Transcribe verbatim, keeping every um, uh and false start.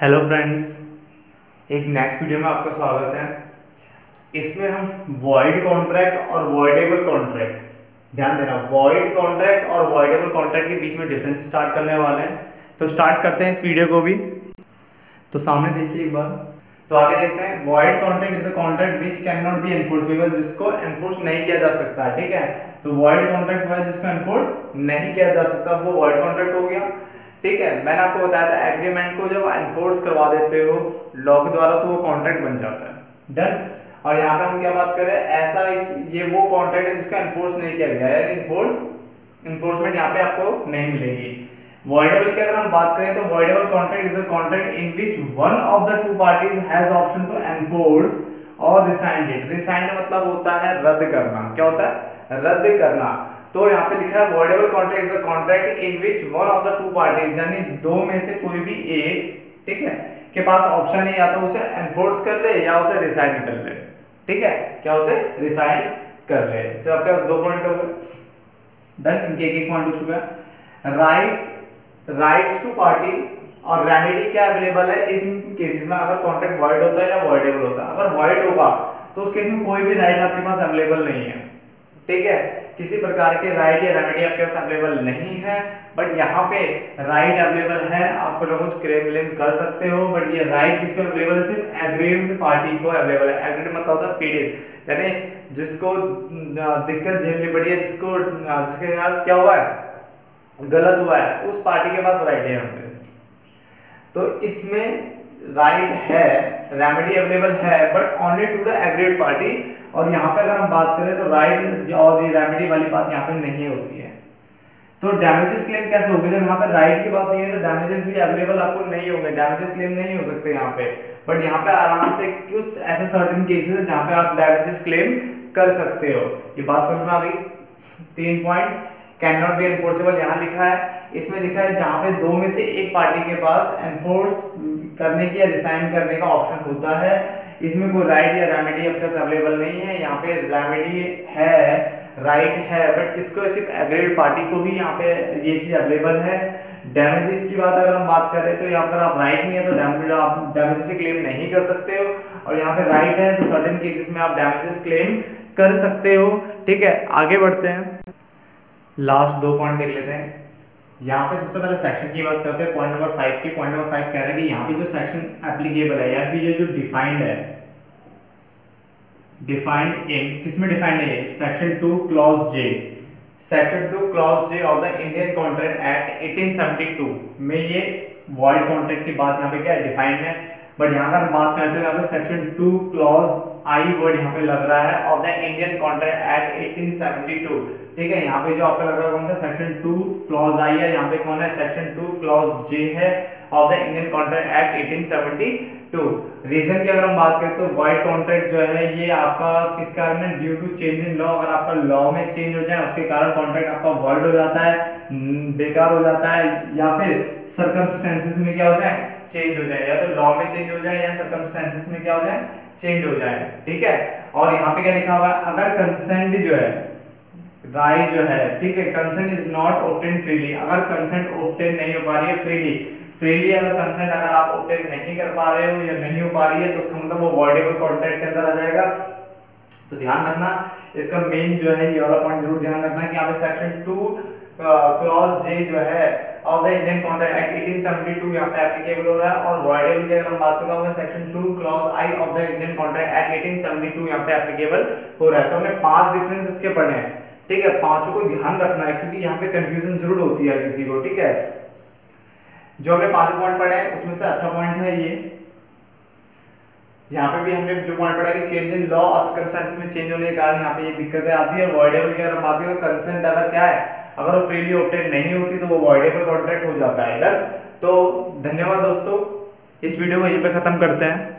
Hello friends, एक next video में आपका स्वागत है। इसमें हम वॉइड कॉन्ट्रैक्ट और वॉइडेबल कॉन्ट्रैक्ट, ध्यान देना, वॉइड कॉन्ट्रैक्ट और वॉइडेबल कॉन्ट्रैक्ट के बीच में डिफरेंस स्टार्ट करने वाले हैं। तो स्टार्ट करते हैं इस वीडियो को भी। तो सामने देखिए एक बार, तो आगे देखते हैं। Void contract is a contract which can not be enforceable, जिसको एनफोर्स नहीं किया जा सकता है, ठीक है। तो वॉइड कॉन्ट्रैक्ट हुआ जिसको एनफोर्स नहीं किया जा सकता, वो वॉइड कॉन्ट्रैक्ट हो गया, ठीक है। मैंने आपको बताया था एग्रीमेंट को जब एनफोर्स करवा देते हो लॉ के द्वारा तो वो कॉन्ट्रैक्ट बन जाता है, डन। और यहाँ पे हम क्या बात कर रहे हैं, ऐसा ये वो कॉन्ट्रैक्ट है जिसका एनफोर्स नहीं किया गया है, एनफोर्स एनफोर्समेंट यहाँ पे आपको नहीं मिलेगी। वॉइडेबल की अगर हम बात करें तो voidable contract is a contract in which one of the two parties has option to enforce और रिसाइंड इट। रिसाइंड मतलब होता है रद्द करना, क्या होता है, रद्द करना। तो यहाँ पे लिखा है voidable contract is a contract in which one of the two parties, यानी दो में से कोई भी एक, ठीक है, के पास ऑप्शन है या तो उसे एनफोर्स कर ले या उसे रिसाइन कर ले, ठीक है, क्या उसे रिसाइन कर ले। तो आपके पास दो पॉइंट हो गए, डन, इनके एक एक पॉइंट हो चुका है। राइट राइट्स टू पार्टी और रेमेडी क्या अवेलेबल है इन केसेस में, अगर कॉन्ट्रैक्ट वॉइड होता है या वॉइडेबल होता है। अगर वॉइड होगा तो उस केस में कोई भी राइट आपके पास अवेलेबल नहीं है, ठीक है, किसी प्रकार के राइट या रेमेडी आपके पास अवेलेबल नहीं है। बट यहाँ पे राइट अवेलेबल है, आप लोग क्लेम व्लेम कर सकते हो, बट ये राइट किसको अवेलेबल है, सिर्फ एग्रीड पार्टी को अवेलेबल है। एग्रीड मतलब होता है पीड़ित, यानी जिसको दिक्कत झेलनी पड़ी है, जिसको जिसके साथ क्या हुआ है, गलत हुआ है, उस पार्टी के पास राइट है यहाँ पे। तो इसमें राइट है, रेमेडी अवेलेबल है, but only to the agreed party. और यहाँ पे अगर हम बात करें तो राइट और ये रेमेडी वाली बात यहाँ पे नहीं होती है। तो डैमेजेस क्लेम कैसे होगी, जब यहाँ पे राइट की बात नहीं है तो डैमेजेस भी अवेलेबल आपको नहीं होंगे, डैमेजेस क्लेम नहीं हो सकते यहाँ पे। बट यहाँ पे आराम से कुछ ऐसे सर्टेन केसेस जहाँ पे आप डैमेजेस क्लेम कर सकते हो। ये बात समझ में आ गई। तीन point, can not be enforceable यहाँ लिखा है, इसमें लिखा है जहाँ पे दो में से एक पार्टी के पास एनफोर्स करने की या रिसाइन करने का ऑप्शन होता है, इसमें कोई राइट या रेमेडी आपके पास अवेलेबल नहीं है। यहाँ पे रेमेडी है, राइट है, बट किसको, सिर्फ एग्रीड पार्टी को ही यहाँ पे ये चीज अवेलेबल है। डैमेजेस की बात अगर हम बात करें तो यहाँ पर आप राइट नहीं है तो डैमेज आप डैमेज क्लेम नहीं कर सकते हो, और यहाँ पे राइट है तो सर्टेन केसेस में आप डैमेजेस क्लेम कर सकते हो, ठीक है। आगे बढ़ते हैं, लास्ट दो पॉइंट देख लेते हैं। यहाँ पे सबसे पहले सेक्शन की बात करते हैं, पॉइंट नंबर फाइव की। पॉइंट नंबर फाइव कह रहे हैं कि यहाँ पे जो सेक्शन एप्लीकेबल है या फिर ये जो डिफाइंड है, डिफाइंड इन किसमें डिफाइंड है, section two clause J, section two clause J of the Indian contract Act eighteen seventy two में ये वॉइड कॉन्ट्रैक्ट की बात यहाँ पे क्या है, डिफाइंड है। बट यहाँ अगर हम बात करते हैं यहाँ पे section two clause I word यहाँ पे लग रहा है of the Indian contract Act eighteen seventy two, ठीक है। यहाँ पे जो आपका लग रहा है कौन सा, सेक्शन टू क्लॉज आई है, यहाँ पे कौन है, सेक्शन टू क्लॉज जे है of the Indian contract Act eighteen seventy two. Reason की अगर हम बात करें तो वॉइड कॉन्ट्रैक्ट जो है ये आपका किस कारण है, due to change in law, अगर आपका लॉ में चेंज हो जाए उसके कारण कॉन्ट्रैक्ट आपका वॉइड हो जाता है, बेकार हो जाता है, या फिर सर्कमस्टेंसेस में क्या हो जाए, चेंज हो जाए, या तो लॉ में चेंज हो जाए या सर्कमस्टेंसेस में क्या हो जाए, चेंज हो जाए, ठीक है। और यहाँ पे क्या लिखा हुआ है, अगर कंसेंट जो है राय जो है, ठीक है, consent is not obtain freely, अगर कंसेंट ऑब्टेन नहीं हो पा रही है फ्रीली, फ्रीली अगर कंसेंट अगर आप ऑब्टेन नहीं कर पा रहे हो या नहीं हो पा रही है तो उसका मतलब वो वॉइडेबल कॉन्ट्रैक्ट के अंदर आ जाएगा। तो ध्यान रखना इसका मेन जो है ये वाला पॉइंट जरूर ध्यान रखना कि यहाँ पे सेक्शन टू क्लॉज जे जो है of the Indian contract Act eighteen seventy two यहाँ पे एप्लीकेबल हो रहा है, और वॉइडेबल की अगर हम बात करता हूँ section two clause I of the Indian contract Act eighteen seventy two यहाँ पे एप्लीकेबल हो रहा है। तो हमने पांच डिफरेंस इसके पढ़े हैं, ठीक है, पांचों को ध्यान रखना है क्योंकि यहाँ पे कंफ्यूजन जरूर होती है किसी को, ठीक है। जो हमने पांच पॉइंट पढ़े हैं उसमें से अच्छा पॉइंट है ये, यहाँ पे भी हमने जो पॉइंट पढ़ा कि चेंज इन लॉ और सर्कमस्टेंसेस में चेंज होने के कारण यहाँ पे ये दिक्कतें आती है। वॉइडेबल की अगर हम बात करें तो कंसेंट अगर क्या है, अगर वो फ्रीली ऑब्टेन नहीं होती तो वो वॉइडेबल कॉन्ट्रैक्ट हो जाता है, डन। तो धन्यवाद दोस्तों, इस वीडियो को यहीं पे खत्म करते हैं।